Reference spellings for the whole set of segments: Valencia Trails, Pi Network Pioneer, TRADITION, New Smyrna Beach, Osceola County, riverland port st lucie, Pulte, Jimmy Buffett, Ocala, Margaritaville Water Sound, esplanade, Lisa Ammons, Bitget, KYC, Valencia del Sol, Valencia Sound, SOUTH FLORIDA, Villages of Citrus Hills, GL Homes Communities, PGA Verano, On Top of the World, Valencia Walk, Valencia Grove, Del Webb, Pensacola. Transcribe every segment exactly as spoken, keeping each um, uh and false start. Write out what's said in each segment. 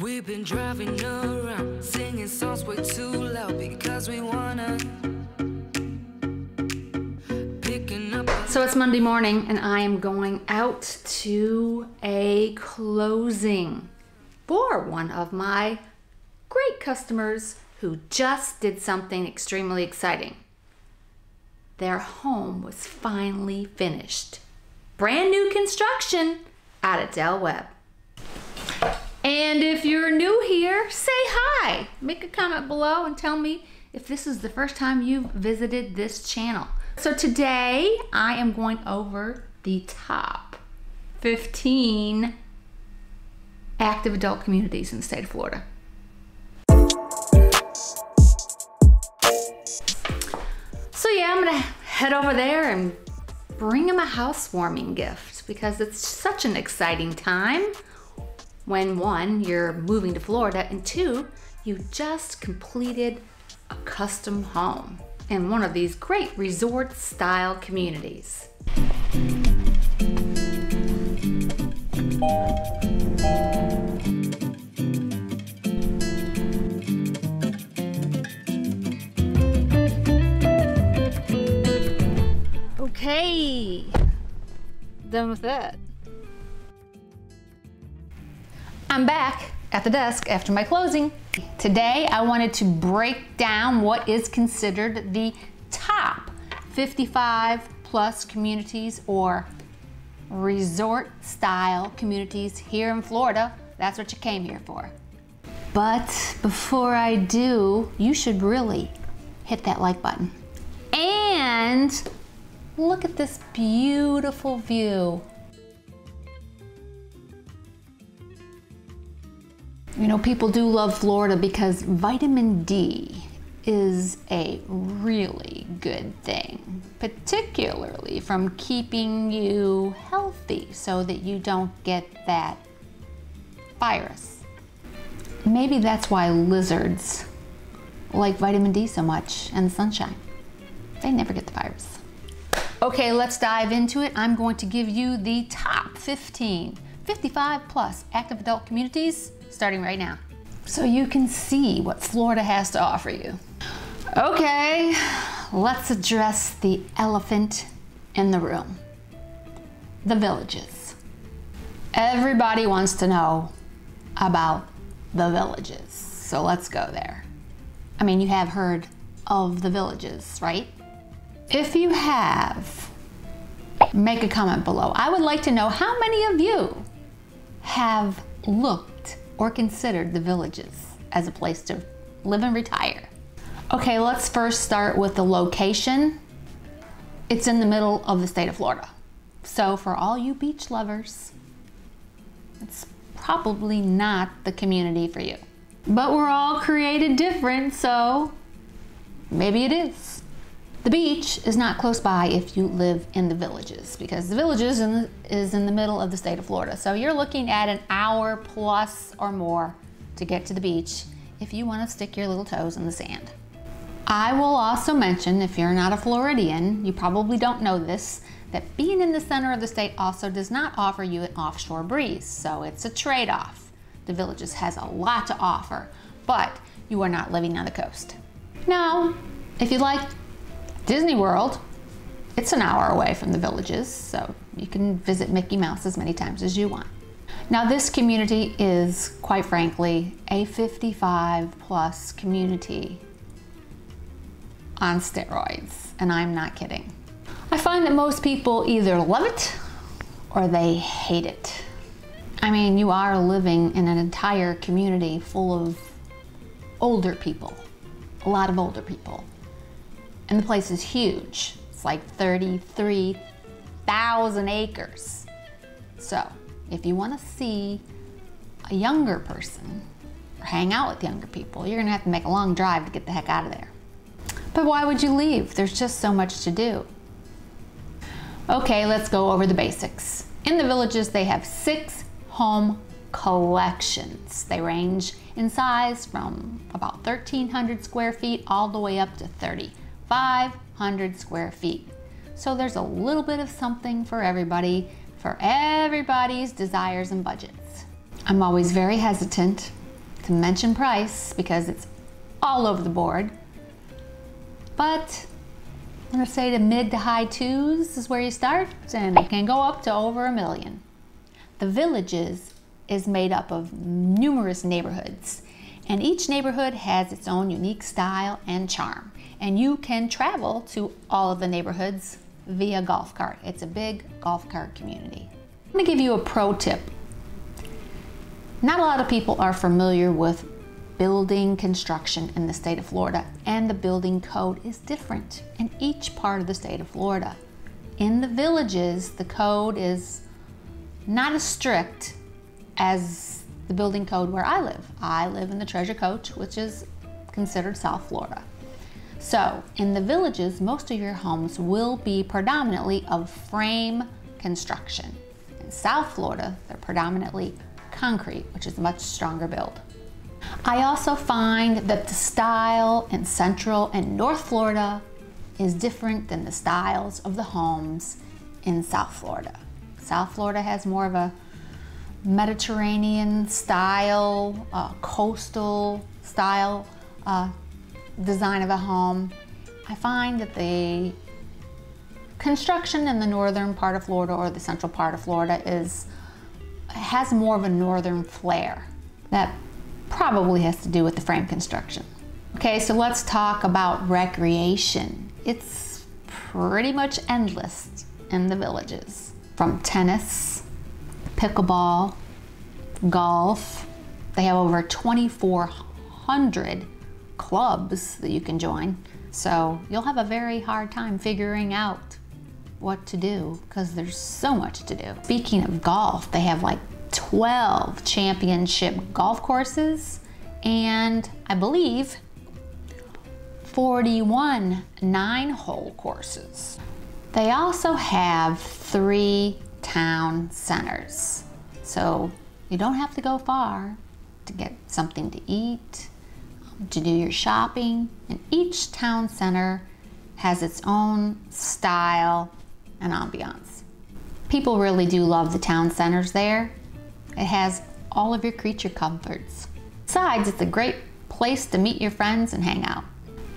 We've been driving around, singing songs way too loud because we wanna. So it's Monday morning and I am going out to a closing for one of my great customers who just did something extremely exciting. Their home was finally finished. Brand new construction out of Del Webb. And if you're new here, say hi. Make a comment below and tell me if this is the first time you've visited this channel. So today I am going over the top fifteen active adult communities in the state of Florida. So yeah, I'm gonna head over there and bring him a housewarming gift because it's such an exciting time. When one, you're moving to Florida, and two, you just completed a custom home in one of these great resort style communities. Okay, done with that. I'm back at the desk after my closing. Today I wanted to break down what is considered the top fifty-five plus communities or resort style communities here in Florida. That's what you came here for. But before I do, you should really hit that like button. And look at this beautiful view. You know, people do love Florida because vitamin D is a really good thing, particularly from keeping you healthy so that you don't get that virus. Maybe that's why lizards like vitamin D so much and the sunshine. They never get the virus. Okay, let's dive into it. I'm going to give you the top fifteen, fifty-five plus active adult communities starting right now, so you can see what Florida has to offer you. Okay, let's address the elephant in the room, the Villages. Everybody wants to know about the Villages, so let's go there. I mean, you have heard of the Villages, right? If you have, make a comment below. I would like to know how many of you have looked or considered the Villages as a place to live and retire. Okay, let's first start with the location. It's in the middle of the state of Florida. So for all you beach lovers, it's probably not the community for you. But we're all created different, so maybe it is. The beach is not close by if you live in the Villages, because the Villages in the, is in the middle of the state of Florida. So you're looking at an hour plus or more to get to the beach if you want to stick your little toes in the sand. I will also mention, if you're not a Floridian, you probably don't know this, that being in the center of the state also does not offer you an offshore breeze. So it's a trade-off. The Villages has a lot to offer, but you are not living on the coast. Now, if you'd like Disney World, it's an hour away from the Villages, so you can visit Mickey Mouse as many times as you want. Now, this community is, quite frankly, a fifty-five plus community on steroids, and I'm not kidding. I find that most people either love it or they hate it. I mean, you are living in an entire community full of older people, a lot of older people. And the place is huge. It's like thirty-three thousand acres. So if you want to see a younger person or hang out with younger people, you're gonna have to make a long drive to get the heck out of there. But why would you leave? There's just so much to do. Okay, let's go over the basics. In the Villages, they have six home collections. They range in size from about thirteen hundred square feet all the way up to thirty-five hundred square feet. So there's a little bit of something for everybody, for everybody's desires and budgets. I'm always very hesitant to mention price because it's all over the board. But I'm gonna say the mid to high twos is where you start, and it can go up to over a million. The Villages is made up of numerous neighborhoods, and each neighborhood has its own unique style and charm. And you can travel to all of the neighborhoods via golf cart. It's a big golf cart community. I'm gonna give you a pro tip. Not a lot of people are familiar with building construction in the state of Florida, and the building code is different in each part of the state of Florida. In the Villages, the code is not as strict as the building code where I live. I live in the Treasure Coast, which is considered South Florida. So in the Villages, most of your homes will be predominantly of frame construction. In South Florida, they're predominantly concrete, which is a much stronger build. I also find that the style in Central and North Florida is different than the styles of the homes in South Florida. South Florida has more of a Mediterranean style, uh, coastal style uh, design of a home. I find that the construction in the northern part of Florida or the central part of Florida is has more of a northern flair. That probably has to do with the frame construction. Okay, so let's talk about recreation. It's pretty much endless in the Villages. From tennis, pickleball, golf, they have over twenty-four hundred clubs that you can join. So you'll have a very hard time figuring out what to do because there's so much to do. Speaking of golf, they have like twelve championship golf courses and I believe forty-one nine-hole courses. They also have three town centers, so you don't have to go far to get something to eat, to do your shopping, and each town center has its own style and ambiance. People really do love the town centers there. It has all of your creature comforts. Besides, it's a great place to meet your friends and hang out.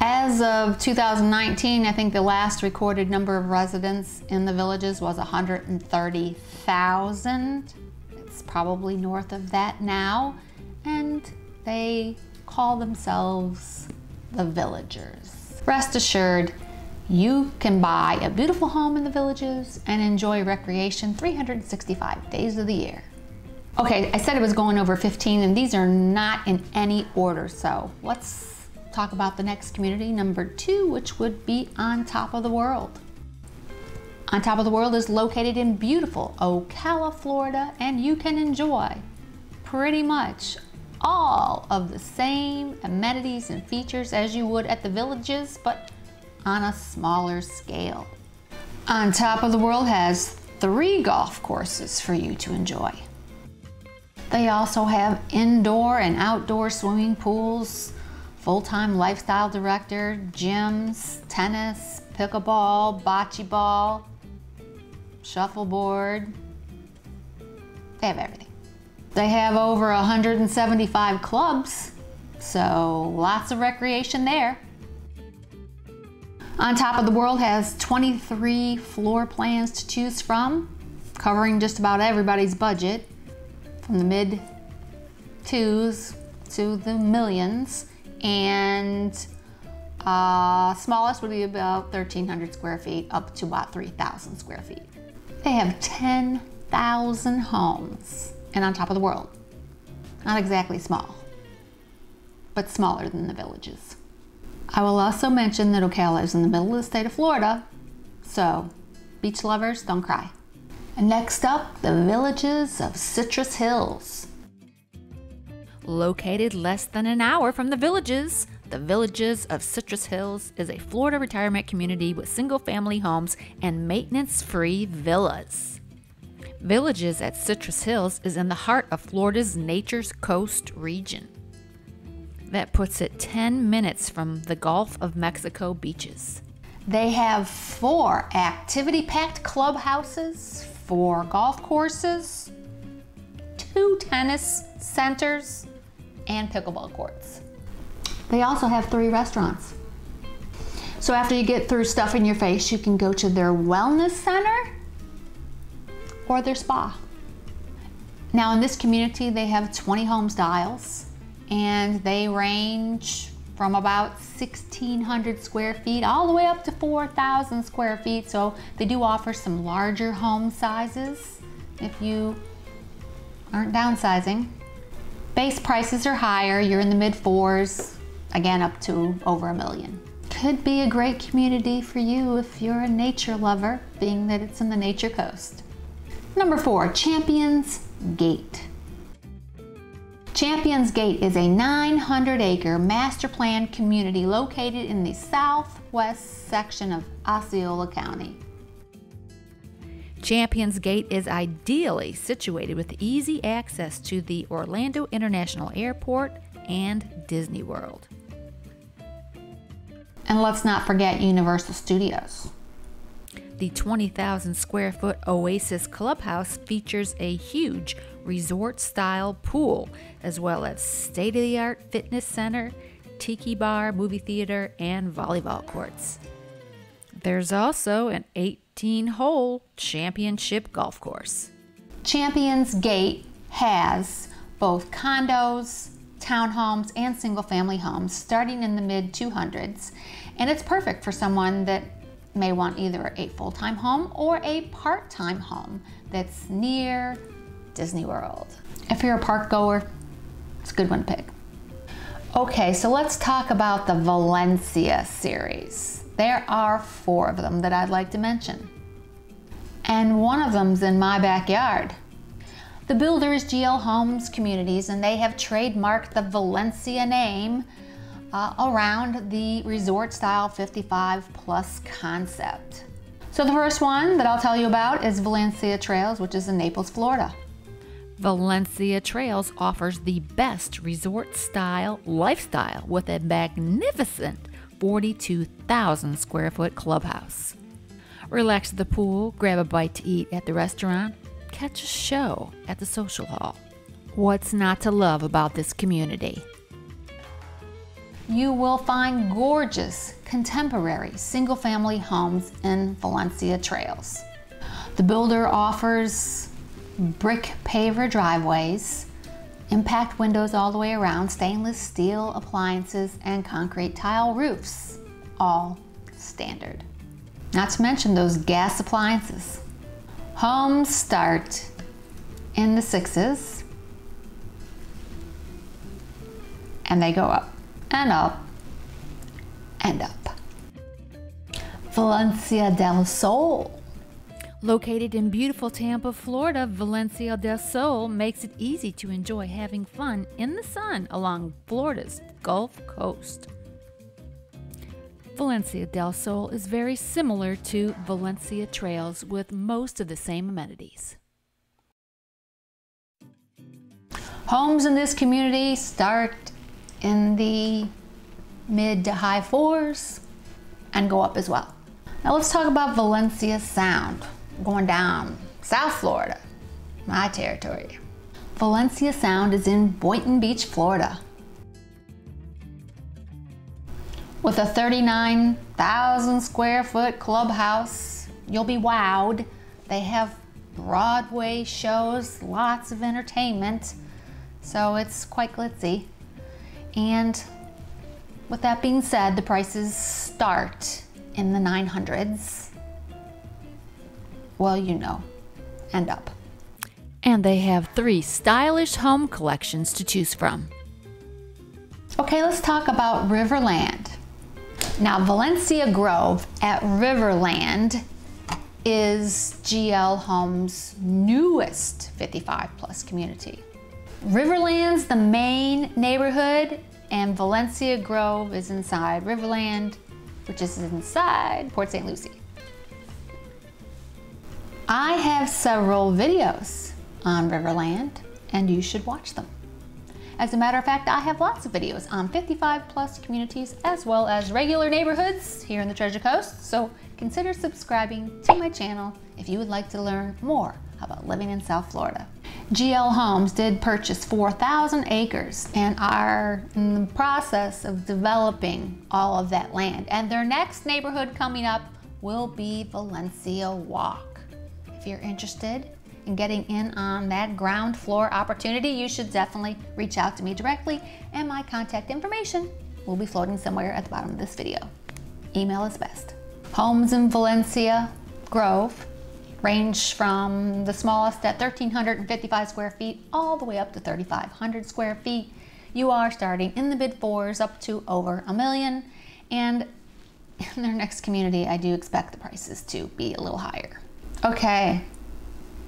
As of two thousand nineteen, I think the last recorded number of residents in the Villages was one hundred thirty thousand. It's probably north of that now, and they call themselves the Villagers. Rest assured, you can buy a beautiful home in the Villages and enjoy recreation three hundred sixty-five days of the year. Okay, I said it was going over fifteen, and these are not in any order, so let's talk about the next community, number two, which would be On Top of the World. On Top of the World is located in beautiful Ocala, Florida, and you can enjoy pretty much all of the same amenities and features as you would at the Villages, but on a smaller scale. On Top of the World has three golf courses for you to enjoy. They also have indoor and outdoor swimming pools, full-time lifestyle director, gyms, tennis, pickleball, bocce ball, shuffleboard. They have everything. They have over one hundred seventy-five clubs, so lots of recreation there. On Top of the World has twenty-three floor plans to choose from, covering just about everybody's budget. From the mid twos to the millions, and uh, smallest would be about thirteen hundred square feet up to about three thousand square feet. They have ten thousand homes and On Top of the World. Not exactly small, but smaller than the Villages. I will also mention that Ocala is in the middle of the state of Florida, so beach lovers, don't cry. Next up, the Villages of Citrus Hills. Located less than an hour from the Villages, the Villages of Citrus Hills is a Florida retirement community with single-family homes and maintenance-free villas. Villages at Citrus Hills is in the heart of Florida's Nature's Coast region. That puts it ten minutes from the Gulf of Mexico beaches. They have four activity-packed clubhouses, four golf courses, two tennis centers, and pickleball courts. They also have three restaurants. So after you get through stuffing your face, you can go to their wellness center or their spa. Now in this community, they have twenty home styles and they range from about sixteen hundred square feet all the way up to four thousand square feet. So they do offer some larger home sizes if you aren't downsizing. Base prices are higher. You're in the mid fours, again, up to over a million. Could be a great community for you if you're a nature lover, being that it's in the Nature Coast. Number four, Champions Gate. Champions Gate is a nine hundred acre master plan community located in the southwest section of Osceola County. Champions Gate is ideally situated with easy access to the Orlando International Airport and Disney World. And let's not forget Universal Studios. The twenty thousand square foot Oasis Clubhouse features a huge resort style pool, as well as state of the art fitness center, tiki bar, movie theater, and volleyball courts. There's also an eighteen hole championship golf course. Champions Gate has both condos, townhomes, and single family homes starting in the mid two hundreds, and it's perfect for someone that may want either a full-time home or a part-time home that's near Disney World. If you're a park goer, it's a good one to pick. Okay, so let's talk about the Valencia series. There are four of them that I'd like to mention. And one of them's in my backyard. The builder is G L Homes Communities, and they have trademarked the Valencia name Uh, around the resort style fifty-five plus concept. So the first one that I'll tell you about is Valencia Trails, which is in Naples, Florida. Valencia Trails offers the best resort style lifestyle with a magnificent forty-two thousand square foot clubhouse. Relax at the pool, grab a bite to eat at the restaurant, catch a show at the social hall. What's not to love about this community? You will find gorgeous contemporary single-family homes in Valencia Trails. The builder offers brick paver driveways, impact windows all the way around, stainless steel appliances, and concrete tile roofs, all standard. Not to mention those gas appliances. Homes start in the sixes and they go up. And up, and up. Valencia del Sol. Located in beautiful Tampa, Florida, Valencia del Sol makes it easy to enjoy having fun in the sun along Florida's Gulf Coast. Valencia del Sol is very similar to Valencia Trails with most of the same amenities. Homes in this community start in the mid to high fours and go up as well. Now let's talk about Valencia Sound, going down South Florida, my territory. Valencia Sound is in Boynton Beach, Florida. With a thirty-nine thousand square foot clubhouse, you'll be wowed. They have Broadway shows, lots of entertainment, so it's quite glitzy. And with that being said, the prices start in the nine hundreds. Well, you know, and up. And they have three stylish home collections to choose from. Okay, let's talk about Riverland. Now, Valencia Grove at Riverland is G L Homes' newest fifty-five plus community. Riverland's the main neighborhood, and Valencia Grove is inside Riverland, which is inside Port Saint Lucie. I have several videos on Riverland, and you should watch them. As a matter of fact, I have lots of videos on fifty-five plus communities as well as regular neighborhoods here in the Treasure Coast, so consider subscribing to my channel if you would like to learn more about living in South Florida. G L Homes did purchase four thousand acres and are in the process of developing all of that land. And their next neighborhood coming up will be Valencia Walk. If you're interested in getting in on that ground floor opportunity, you should definitely reach out to me directly, and my contact information will be floating somewhere at the bottom of this video. Email is best. Homes in Valencia Grove range from the smallest at one thousand three hundred fifty-five square feet all the way up to three thousand five hundred square feet. You are starting in the mid fours up to over a million, and in their next community, I do expect the prices to be a little higher. Okay,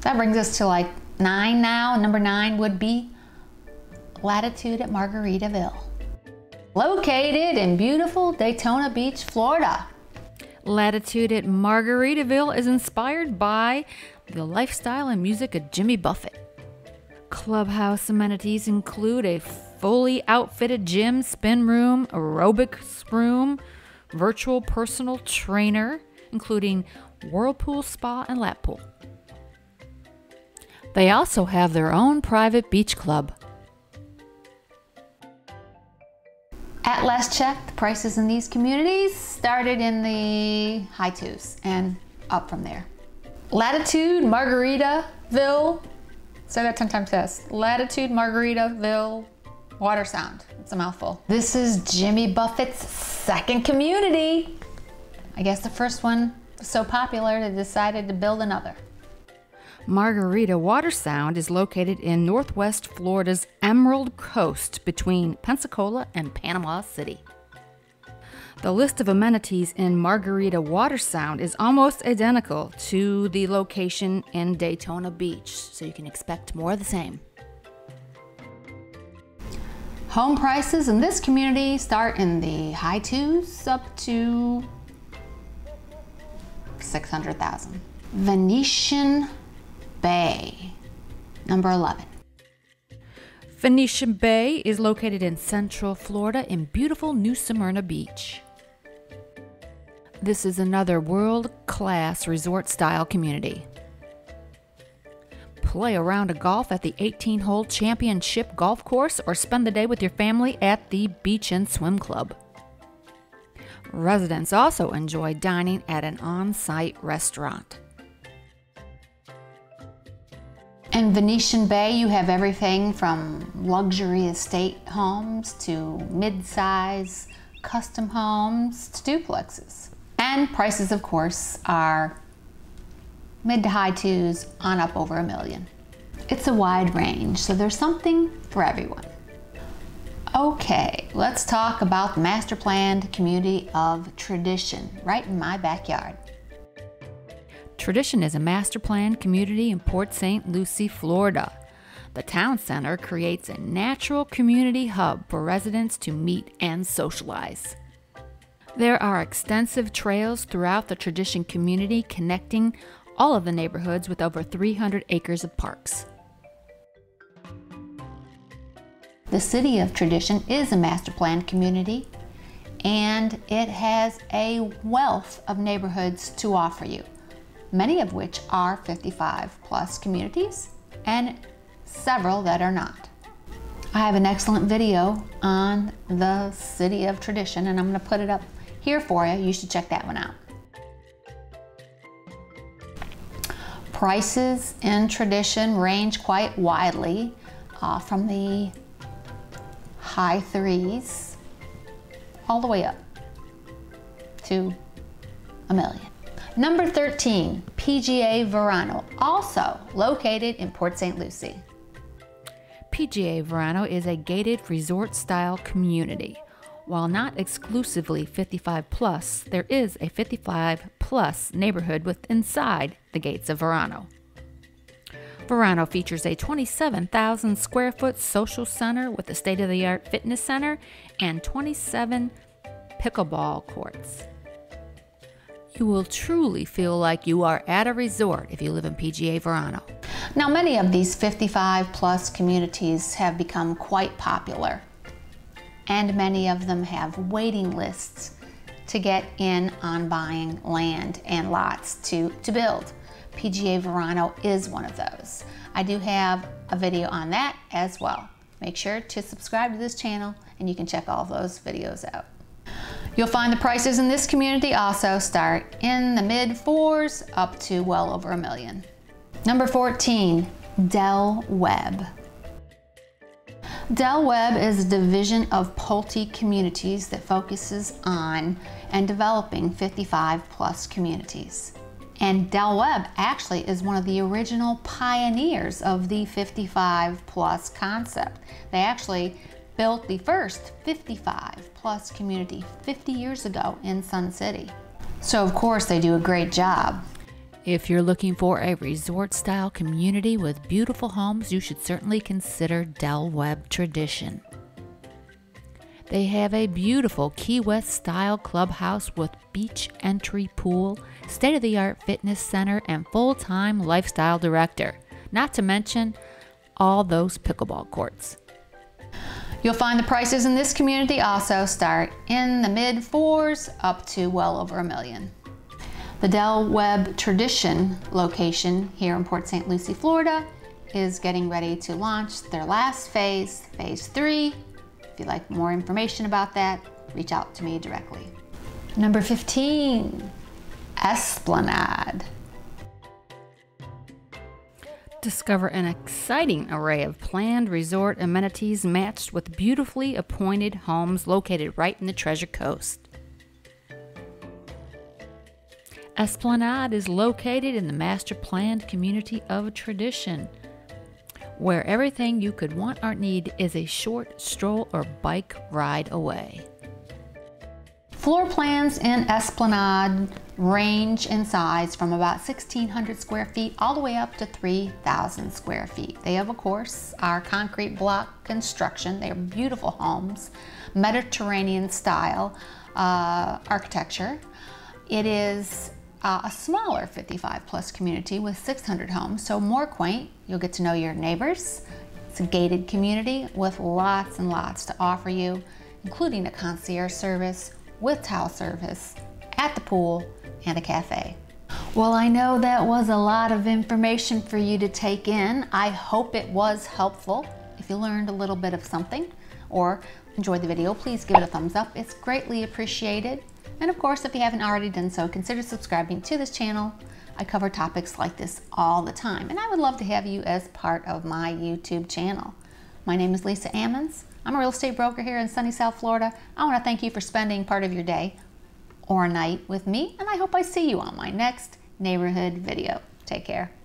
that brings us to like nine now. Number nine would be Latitude at Margaritaville, located in beautiful Daytona Beach, Florida. Latitude at Margaritaville is inspired by the lifestyle and music of Jimmy Buffett. Clubhouse amenities include a fully outfitted gym, spin room, aerobics room, virtual personal trainer, including whirlpool, spa, and lap pool. They also have their own private beach club. At last check, the prices in these communities started in the high twos and up from there. Latitude Margaritaville, say that ten times fast. Latitude Margaritaville Water Sound. It's a mouthful. This is Jimmy Buffett's second community. I guess the first one was so popular they decided to build another. Margarita Water Sound is located in northwest Florida's Emerald Coast between Pensacola and Panama City. The list of amenities in Margarita Water Sound is almost identical to the location in Daytona Beach, so you can expect more of the same. Home prices in this community start in the high twos up to six hundred thousand. Venetian Bay, number eleven. Venetian Bay is located in central Florida in beautiful New Smyrna Beach. This is another world-class resort-style community. Play a round of golf at the eighteen hole championship golf course or spend the day with your family at the beach and swim club. Residents also enjoy dining at an on-site restaurant. In Venetian Bay, you have everything from luxury estate homes to mid-size custom homes to duplexes. And prices, of course, are mid to high twos on up over a million. It's a wide range, so there's something for everyone. Okay, let's talk about the master planned community of Tradition, right in my backyard. Tradition is a master-planned community in Port Saint Lucie, Florida. The town center creates a natural community hub for residents to meet and socialize. There are extensive trails throughout the Tradition community connecting all of the neighborhoods with over three hundred acres of parks. The city of Tradition is a master-planned community, and it has a wealth of neighborhoods to offer you, many of which are fifty-five plus communities and several that are not. I have an excellent video on the City of Tradition, and I'm going to put it up here for you. You should check that one out. Prices in Tradition range quite widely uh, from the high threes all the way up to a million. Number thirteen, P G A Verano, also located in Port Saint Lucie. P G A Verano is a gated resort-style community. While not exclusively fifty-five plus, there is a fifty-five plus neighborhood within inside the gates of Verano. Verano features a twenty-seven thousand square foot social center with a state-of-the-art fitness center and twenty-seven pickleball courts. You will truly feel like you are at a resort if you live in P G A Verano. Now, many of these fifty-five plus communities have become quite popular, and many of them have waiting lists to get in on buying land and lots to, to build. P G A Verano is one of those. I do have a video on that as well. Make sure to subscribe to this channel and you can check all those videos out. You'll find the prices in this community also start in the mid fours up to well over a million. Number fourteen, Del Webb. Del Webb is a division of Pulte Communities that focuses on and developing fifty-five plus communities. And Del Webb actually is one of the original pioneers of the fifty-five plus concept. They actually built the first fifty-five plus community fifty years ago in Sun City. So of course they do a great job. If you're looking for a resort-style community with beautiful homes, you should certainly consider Del Webb Tradition. They have a beautiful Key West-style clubhouse with beach entry pool, state-of-the-art fitness center, and full-time lifestyle director, not to mention all those pickleball courts. You'll find the prices in this community also start in the mid fours up to well over a million. The Del Webb Tradition location here in Port Saint Lucie, Florida is getting ready to launch their last phase, phase three. If you'd like more information about that, reach out to me directly. Number fifteen, Esplanade. Discover an exciting array of planned resort amenities matched with beautifully appointed homes located right in the Treasure Coast. Esplanade is located in the master planned community of Tradition, where everything you could want or need is a short stroll or bike ride away. Floor plans in Esplanade range in size from about sixteen hundred square feet all the way up to three thousand square feet. They have, of course, our concrete block construction. They are beautiful homes, Mediterranean style uh, architecture. It is uh, a smaller fifty-five plus community with six hundred homes, so more quaint. You'll get to know your neighbors. It's a gated community with lots and lots to offer you, including a concierge service with towel service at the pool and a cafe. Well, I know that was a lot of information for you to take in. I hope it was helpful. If you learned a little bit of something or enjoyed the video, please give it a thumbs up. It's greatly appreciated. And of course, if you haven't already done so, consider subscribing to this channel. I cover topics like this all the time, and I would love to have you as part of my YouTube channel. My name is Lisa Ammons. I'm a real estate broker here in sunny South Florida. I want to thank you for spending part of your day or night with me, and I hope I see you on my next neighborhood video. Take care.